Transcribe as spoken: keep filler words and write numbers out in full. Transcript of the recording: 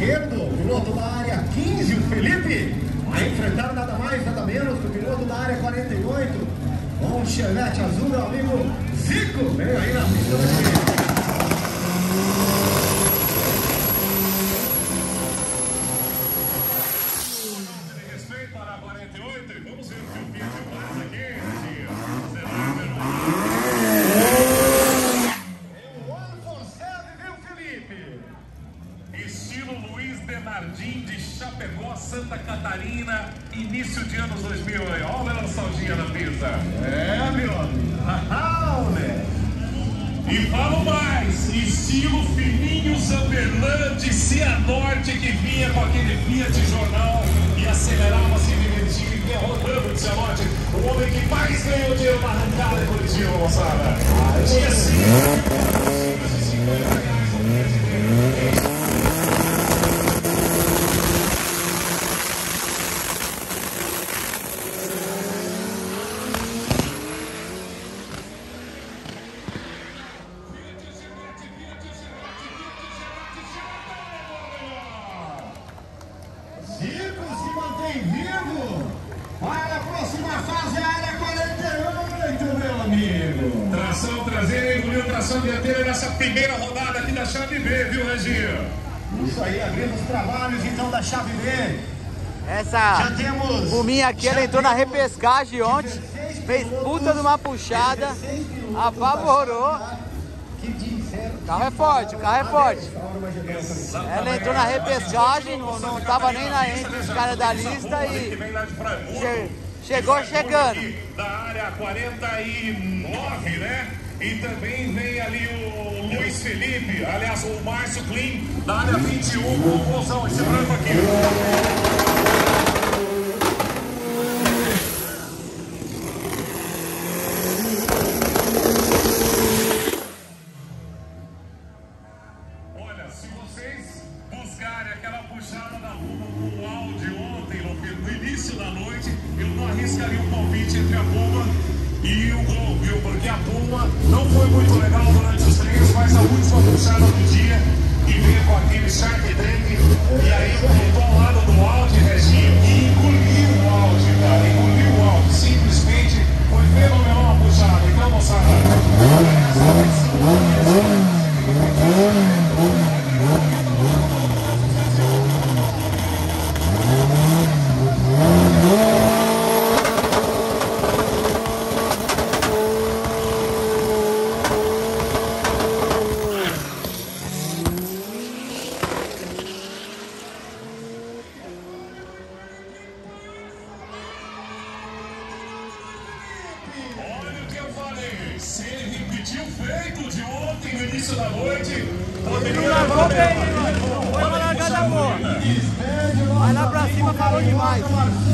esquerdo, piloto da área quinze, o Felipe, vai enfrentar nada mais, nada menos que o piloto da área quarenta e oito, com o Chevette azul, meu amigo Zico, veio aí na pista. Estilo Luiz Bernardin de Chapecó, Santa Catarina, início de anos dois mil. Olha a nostalgia na pista. É, meu amigo. Né? E falo mais, estilo Fininho Zamberlante, Cianorte, que vinha com aquele Fiat Jornal e acelerava, se divertia e derrotando de Cianorte. O homem que mais ganhou dinheiro na arrancada em Curitiba, moçada. Tinha cinco. Tração traseira, engoliu tração dianteira nessa primeira rodada aqui da chave B, viu, Reginho? Isso aí, abrindo os trabalhos então da chave B. Essa Puminha aqui, ela entrou na repescagem ontem, fez puta de uma puxada, apavorou. O carro é forte, o carro é forte. Ela entrou na repescagem, não estava nem na entre os caras da lista e... Chegou chegando. Da área quarenta e nove, né? E também vem ali o Luiz Felipe, aliás, o Márcio Klim, da área vinte e um, com o Golzão, esse branco aqui. E o Gol, viu? Porque a Puma não foi muito legal durante os treinos, mas a última puxada do dia e veio com aquele Shark Drake e aí voltou ao lado do Audi, Reginho, e engoliu o Audi, cara, engoliu o Audi, simplesmente foi fenomenal a puxada. Então, moçada, vai lá pra cima, falou demais.